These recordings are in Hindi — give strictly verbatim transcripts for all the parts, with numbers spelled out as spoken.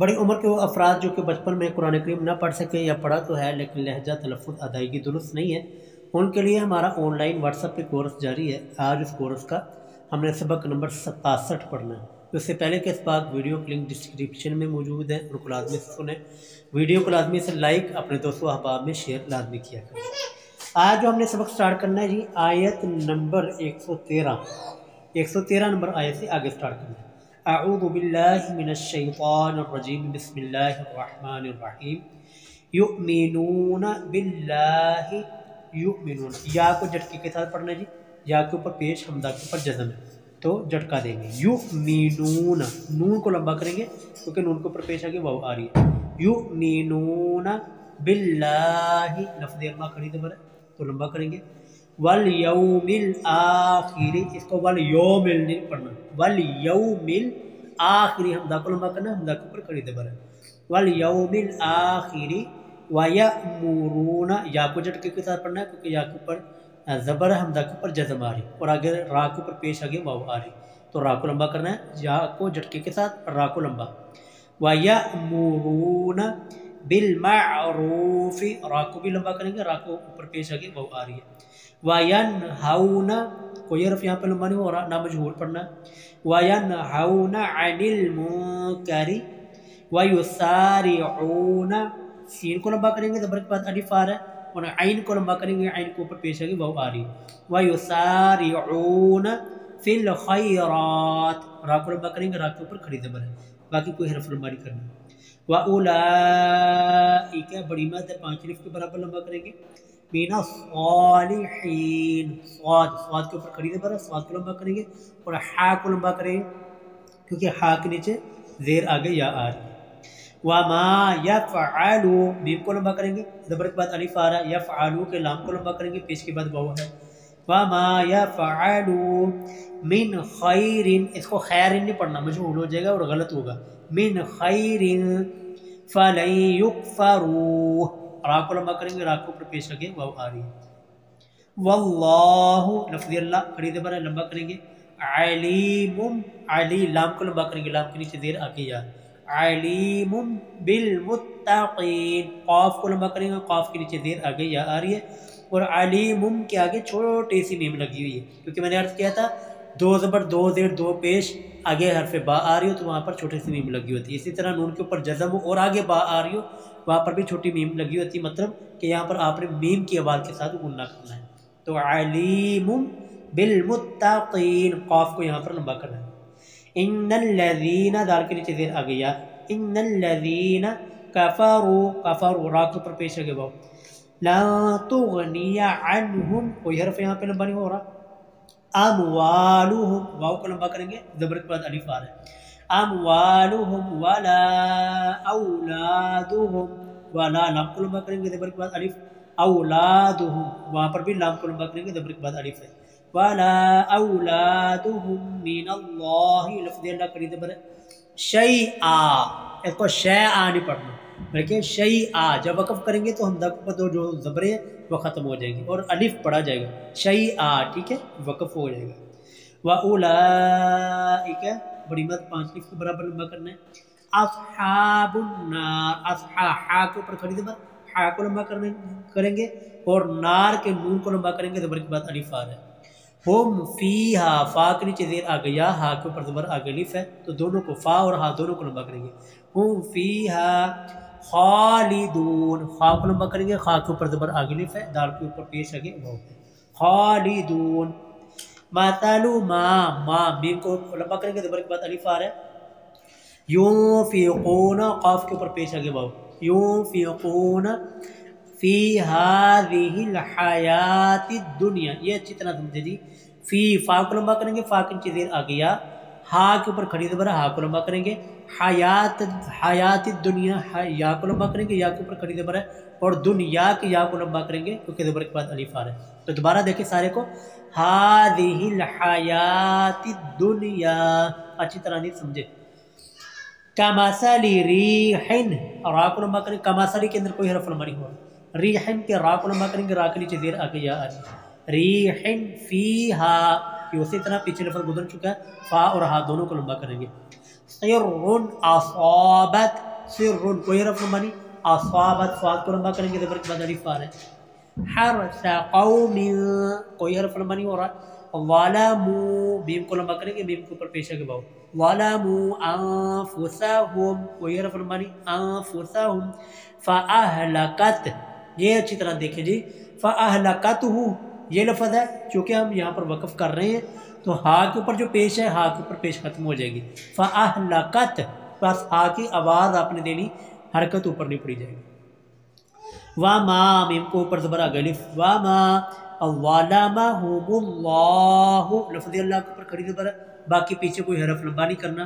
बड़ी उम्र के वो अफराद जो कि बचपन में कुरान करीम ना पढ़ सके या पढ़ा तो है लेकिन लहजा तलफ़ुज़ अदायगी दुरुस्त नहीं है, उनके लिए हमारा ऑनलाइन व्हाट्सएप पे कोर्स जारी है। आज उस कोर्स का हमने सबक नंबर सतासठ पढ़ना है। उससे पहले के इस बात वीडियो की लिंक डिस्क्रिप्शन में मौजूद है, उनको लाजमी से सुने, वीडियो को लाजमी से लाइक, अपने दोस्तों अहबाब में शेयर लाजमी किया करें। आज जो हमने सबक स्टार्ट करना है जी आयत नंबर एक सौ तेरह, एक सौ तेरह नंबर आयत से आगे स्टार्ट करना है। अऊज़ु बिल्लाहि मिनश शैतानिर रजीम, बिस्मिल्लाहिर रहमानिर रहीम। युमिनूना बिल्लाहि युमिनून, या को झटके के साथ पढ़ना जी, या के ऊपर पेश हमदा के ऊपर जज़म है तो झटका देंगे। युमिनूना, नून को लंबा करेंगे क्योंकि नून के ऊपर पेश आगे वाव आ रही है। युमिनूना बिल्लाहि, लफ्ज़ अल्लाह खड़ी ज़बर तो लंबा करेंगे। वल यौमिल आखिर, इसको वल यौमिल नहीं पढ़ना, वल यौमिल आखिरी हमदा को लंबा करना, हमदा के ऊपर खड़ी ज़बर है। वल यौमिल आखिर वयअमुरूना, या को झटके के साथ पढ़ना है क्योंकि या के ऊपर ज़बर हमदा के ऊपर जज़्म आ रही और आगे रा के ऊपर पेश आगे वाव आ रही तो रा को लंबा करना है, या को झटके के साथ रा को लंबा। वयअमुरूना बिलमारूफ़, रा को भी लंबा करेंगे, रा को ऊपर पेश आगे वाव आ रही है। वयनहौना, कोई हर्फ यहाँ पर लंबा नहीं हो रहा, ना मजहूर पढ़ना। वयनहौना अनिल मुनकरी वयुसारिऊना, सीन को लंबा करेंगे, ज़बर के बाद अलिफ आ रहा है और आइन को लंबा करेंगे, आइन के ऊपर पेश आगे वाव आ रही है। वयुसारिऊना फिल खैरात, रा को लंबा करेंगे, रा के ऊपर खड़ी ज़बर है, बाकी कोई हर्फ लंबा नहीं करना। व उलाइका, बड़ी मत है, पाँच हर्फ के बराबर लंबा करेंगे। मीना सालिहीन, स्वाद, स्वाद के ऊपर खड़ी ज़बर है, स्वाद को लंबा करेंगे और हा को लंबा करेंगे क्योंकि हा के नीचे ज़ेर आगे या आ रही है। व मा यफ़अलू, मीम को लंबा करेंगे, ज़बर के बाद अलिफ आ रहा है, यफ़अलू के लाम को लंबा करेंगे, पेश के बाद वाव है। व मा यफ़अलू मिन खैरिन, इसको खैरिन नहीं पढ़ना, मशहूर हो जाएगा और गलत होगा। मिन खैरिन फलन युकफरूह, रा को लंबा करेंगे, रा को ऊपर पेश आगे वाव आ रही है। वल्लाहु, लफ्ज़ अल्लाह खड़ी ज़बर है, लंबा करेंगे। अलीमुम, अली, लाम को लंबा करेंगे, लाम के नीचे देर आके या। अलीमुम बिलमुत्तक़ीन, क़ाफ को लंबा करेंगे, क़ाफ के नीचे देर आगे या आ रही है और अलीमुम के आगे छोटी सी मीम लगी हुई है क्योंकि मैंने अर्ज़ किया था दो ज़बर दो ज़ेर दो पेश आगे हरफ़ बा आ रही हो तो वहाँ पर छोटी सी मीम लगी होती है। इसी तरह नून के ऊपर जज़्म हो और आगे बा आ रही हो वहाँ पर भी छोटी मीम लगी होती है, मतलब कि यहाँ पर आपने मीम की आवाज़ के साथ गुन्ना करना है। तो अलीमुम बिलमुत्तक़ीन, क़ाफ को यहाँ पर लंबा करना है। इन्नल्लज़ीना, दाल के नीचे ज़ेर आ गया। इन्नल्लज़ीना कफ़रू, कफ़रू, रा के ऊपर पेश आ गया वाओ। ला तुगनिया अन्हुम, कोई हर्फ यहाँ पे लंबा नहीं हो रहा। अमवालुहुम, वाव को लंबा करेंगे, ज़बर के बाद अलिफ आ रहा है। अमवालुहुम वला औलादुहुम, वला लाम को लंबा करेंगे, ज़बर के बाद अलिफ। औलादुहुम, वहाँ पर भी लाम को लंबा करेंगे, ज़बर के बाद अलिफ है। वला औलादुहुम मिनल्लाहि, लफ्ज़ अल्लाह करी ज़बर है। शैआ, इसको शैआ नहीं पढ़ना, देखिए शई आ, जब वक़फ़ करेंगे तो हमदा के ऊपर जो ज़बरें हैं वह ख़त्म हो जाएंगी और अलिफ पढ़ा जाएगा, शई आ, ठीक है, वक़फ़ हो जाएगा। व उलाइका, बड़ी मत, पाँच लिफ के बराबर लंबा करना है। अस्हाबुन नार, अस्हा, हा के ऊपर खड़ी ज़बर, हा को लंबा करने करेंगे और नार के नून को लंबा करेंगे, ज़बर के बाद अलिफ आ रहा है। होम फ़ीहा, फ़ा के नीचे ज़ेर आ गया, हा के ऊपर ज़बर आगे अलिफ है तो दोनों को फ़ा और हा दोनों को लंबा करेंगे। होम फ़ीहा खालिदून, खा को लंबा करेंगे, खा के ऊपर ज़बर आगे अलिफ है, दाल के ऊपर पेश आगे वाव है। खालिदून मतलु मा, माँ, मीम को लंबा करेंगे, ज़बर के बाद अलिफ आ रहा है। यूंफिकून, क़ाफ के ऊपर पेश आगे वाव। यूंफिकून फ़ी हाज़िहिल हयातिद दुनिया, ये अच्छी तरह समझे जी। फ़ी, फ़ा को लंबा करेंगे, फ़ा की नीचे ज़ेर आ गया, हा के ऊपर खड़ी ज़बर, हा को लंबा करेंगे। हयात, हयात दुनिया, हा, या को लंबा करेंगे, या के ऊपर खड़ी ज़बर है और दुनिया के या को लंबा करेंगे क्योंकि ज़बर के बाद अलिफ आ रहा है। तो दोबारा देखें सारे को, हाज़िहिल हयाति दुनिया, अच्छी तरह नहीं समझे। कमासली रीहिन, रा को लंबा करेंगे, कमासली के अंदर कोई हरफ लंबा नहीं हुआ, रीहिन के रा को लंबा करेंगे, रा के नीचे देर आके या आ रही। रीहिन फ़ीहा, उसी तरह पीछे लफ्ज़ गुजर चुका है, फ़ा और हा दोनों को लंबा करेंगे। सिर्रुन असाबत सिर्रुन कोई रफ मानी असाबत स्वाद को लंबा करेंगे जबर के बाद अलिफ आ रहा है। हर्स कौमिन कोई हरफ लंबा नहीं हो रहा। वाला मुँह भीम को लंबा करेंगे भीम के ऊपर पेशा के भाव। वाला मुँह अंफुसहुम कोई हरफ लंबा नहीं अंफुसहुम। फ़अहलकत ये अच्छी तरह देखें जी फ़अहलकतहु ये लफ्ज़ है चूँकि हम यहाँ पर वक़फ़ कर रहे हैं तो हा के ऊपर जो पेश है हा के ऊपर पेश ख़त्म हो जाएगी। फ़अहलकत बस हा की आवाज़ आपने देनी हरकत ऊपर नहीं पड़ी जाएगी। वा माँ मीम को ऊपर ज़बर गलिफ वा माँ वालामाहुमुल्लाहु लफ्ज़ अल्लाह के ऊपर खड़ी ज़बर बाकी पीछे कोई हरफ लंबा नहीं करना।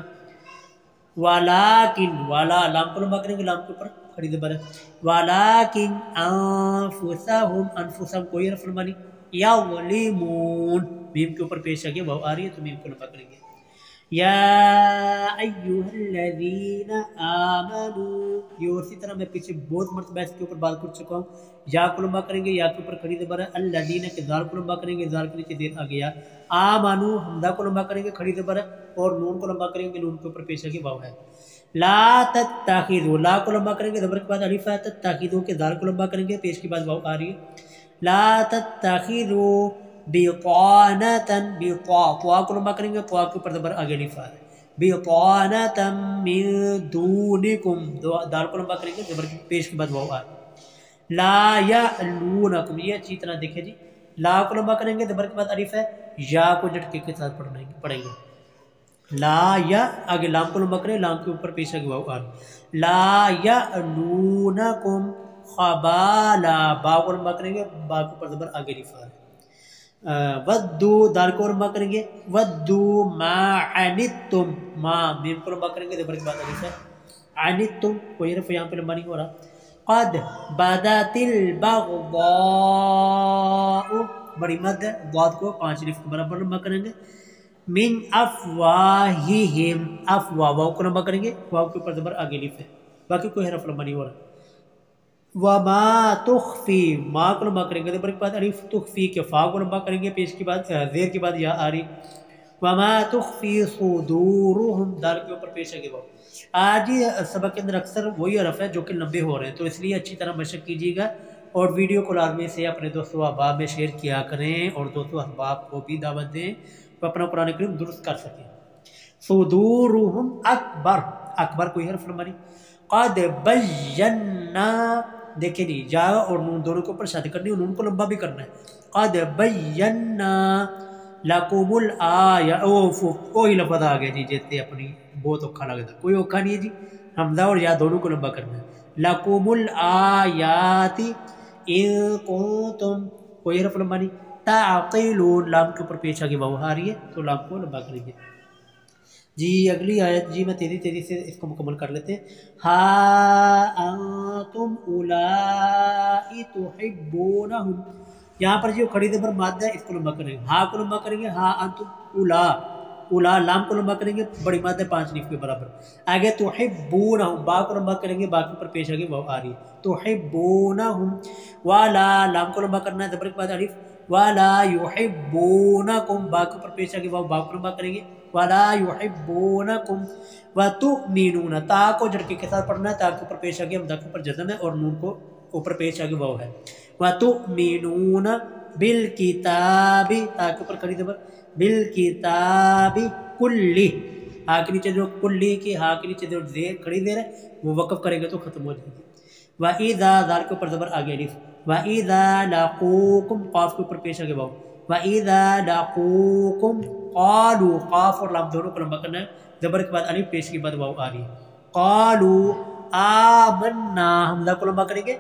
वालाकिन वाला लाम को लंबा करेंगे लाम के ऊपर खड़ी ज़बर है। वालाकिन अनफुसहुम अनफुसहुम कोई हरफ लंबा नहीं। या वलीमून भीम के ऊपर पेश आ गया भाव आ रही है तो भीम को लंबा करेंगे। या अय्युहल्लज़ीना आमनू ये उसी तरह मैं पीछे बहुत मरतबा इसके ऊपर बात कर चुका हूँ। या को लंबा करेंगे या के ऊपर खड़ी ज़बर है। अल्लज़ीना के जार को लंबा करेंगे जार के नीचे देर आ गया। आमनू हमदा को लंबा करेंगे खड़ी ज़बर है और नून को लंबा करेंगे नून के ऊपर पेश आ गया भाव है। ला तत्ताखिज़ू ला को लंबा करेंगे ज़बर के बाद अलिफ है। तत्ताखिज़ू के जार को लंबा करेंगे पेश के बाद भाव आ रही है। ला तत्तखिज़ू बितानतन बिता त्वा को लंबा करेंगे त्वा के ऊपर ज़बर आगे अलिफ है। बितानतम मिन दूनिकुम दाल को लंबा करेंगे ज़बर पेश के बाद वाव आ। ला यअलूनकुम ये अच्छी तरह देखें जी ला को लंबा करेंगे ज़बर के बाद अलिफ है। या को झटके के साथ पढ़ना पड़ेंगे। ला या आगे लाम को लंबा करें लाम के ऊपर पेश आगे वाव आ। ला यअलूनकुम खबाला बा को लंबा करेंगे बा के ऊपर ज़बर आगे अलिफ है। वद्दू दाल को लंबा करेंगे वद्दू माअनित्तुम माँ मीम को लंबा करेंगे ज़बर के बाद अलिफ है। अनित्तुम कोई हर्फ यहाँ पे लंबा नहीं हो रहा। क़द बदतिल बग़्दाउ बड़ी मद दाद को पाँच अलिफ के बराबर लंबा करेंगे। मिन अफ़वाहिहिम अफ़वा वाव को लंबा करेंगे वाव के ऊपर ज़बर आगे अलिफ है बाकी कोई हर्फ लंबा नहीं हो रहा। वमा तुखफ़ी माँ को लंबा करेंगे ज़बर के बाद अलिफ। तुखफ़ी के फ़ा को लंबा करेंगे पेश के बाद ज़ेर के बाद या आ रही। वमा तुखफ़ी सुदूरुहुम दाल के ऊपर पेश आगे वाव। आज ये सबक के अंदर अक्सर वही हरफ है जो कि लंबे हो रहे हैं तो इसलिए अच्छी तरह मशक कीजिएगा और वीडियो को लाजमी से अपने दोस्तों अहबाब में शेयर किया करें और दोस्तों अहबाब को भी दावत दें तो अपना कुरान करीम दुरुस्त कर सकें। सुदूरुहुम अकबर अकबर कोई हरफ लंबा नहीं। क़द बय्यन्ना देखें जी जा और नून दोनों के ऊपर शादी करनी है नून को लंबा भी करना है। क़द बय्यन्ना लकुमुल आया ओ कोई लफ्ज़ आ गया जी जैसे अपनी बहुत औखा लगा था कोई औखा नहीं है जी हमजा और या दोनों को लंबा करना है। लकुमुल आयाति इन कुंतुम कोई हरफ लंबा नहीं। ताक़िलून लाम के ऊपर पेश आगे वाव आ रही है तो लाम को लंबा करेंगे जी। अगली आयत जी मैं तेज़ी तेज़ी से इसको मुकम्मल कर लेते हैं। हा अंतुम उलाई तुहिब्बूनहुम यहाँ पर जो खड़ी ज़बर मादा है इसको लंबा करेंगे हा को लंबा करेंगे। हा अंतुम उला उला लाम को लंबा करेंगे बड़ी मादा पाँच अलिफ के बराबर आगे। तुहिब्बूनहुम बा को लंबा करेंगे बा के ऊपर पेश आगे वाव आ रही है। तुहिब्बूनहुम वाला लाम को लंबा करना है ज़बर के बाद अलिफ। वाला युहिब्बूनकुम बा के ऊपर पेश आगे वाव बा को लंबा करेंगे। वाला युहिब्बूनकुम व तुमिनून ता को झटके के साथ पढ़ना है ता के ऊपर पेश आ गया हमदा के ऊपर जज़म है और नून को ऊपर पेश आ गया वाव है। व तुमिनून बिल किताबी ता के ऊपर खड़ी ज़बर बिल किताबी। कुल्ली हा के नीचे जो कुल्ली की हा के नीचे जो देर खड़ी देर है वो वक़फ़ करेंगे तो ख़त्म हो जाएगी। व इज़ा दाल के ऊपर ज़बर आ गया अलिफ। व इज़ा लाक़ूकुम क़ाफ के ऊपर पेश आ गया वाव। व इज़ा लाक़ूकुम क़ालू क़ाफ़ और लाम दोनों को लंबा करना है ज़बर के बाद अलिफ पेश के बाद वाव आ रही है। क़ालू आमन्ना हमज़ा को लंबा करेंगे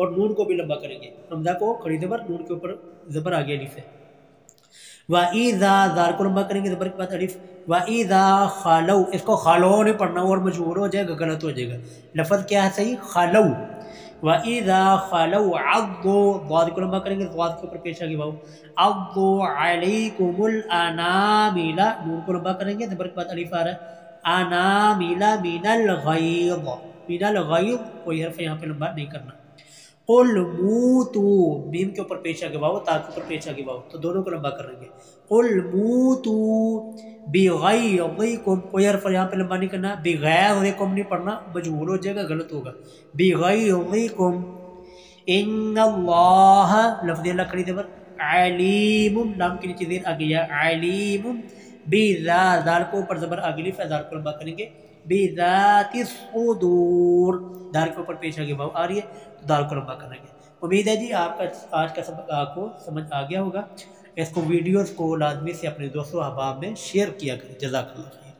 और नून को भी लंबा करेंगे हमज़ा को खड़ी ज़बर नून के ऊपर ज़बर आगे अलिफ है। व इज़ा दाल को लंबा करेंगे ज़बर के बाद अलिफ। व इज़ा ख़ालौ इसको ख़ालौ ने पढ़ना और मजबूर हो जाएगा गलत हो जाएगा लफ्ज़ क्या है सही ख़ालौ। व इज़ा ख़ालौ अद्दू दाद को लंबा करेंगे दाद के ऊपर पेश आगे वाव। अद्दू अलैकुमुल अनामिला नून को लंबा करेंगे ज़बर के बाद अलिफ आ रहा है। अनामिला मिनल गैज़ मिनल गैज़ कोई हर्फ यहाँ पे लंबा नहीं करना। कुल मूतू, मीम के ऊपर पेश आगे वाओ, ता के ऊपर पेश आगे वाओ, तो दोनों को लंबा करेंगे। कुल मूतू बिगैरिकुम, कोई हर्फ यहाँ पे लंबा नहीं करना, बिगैरिकुम नहीं पढ़ना, मजबूर हो जाएगा, गलत होगा। बिगैरिकुम इन्नल्लाह लफ्ज़ लकड़ी दे पर अलीमुम, नाम के नीचे देर आ गया अलीमुम, बिज़ा दाल को ऊपर ज़बर आगे लिफ, दाल को लंबा करेंगे, बिज़ातिस सुदूर, दाल के ऊपर पेश आगे वाव आ रही है तो दाल को लंबा करेंगे। उम्मीद है जी आपका आज का सबक आपको समझ आ गया होगा। इसको वीडियोस को लाजमी से अपने दोस्तों अहबाब में शेयर किया करें। जज़ाकल्लाह।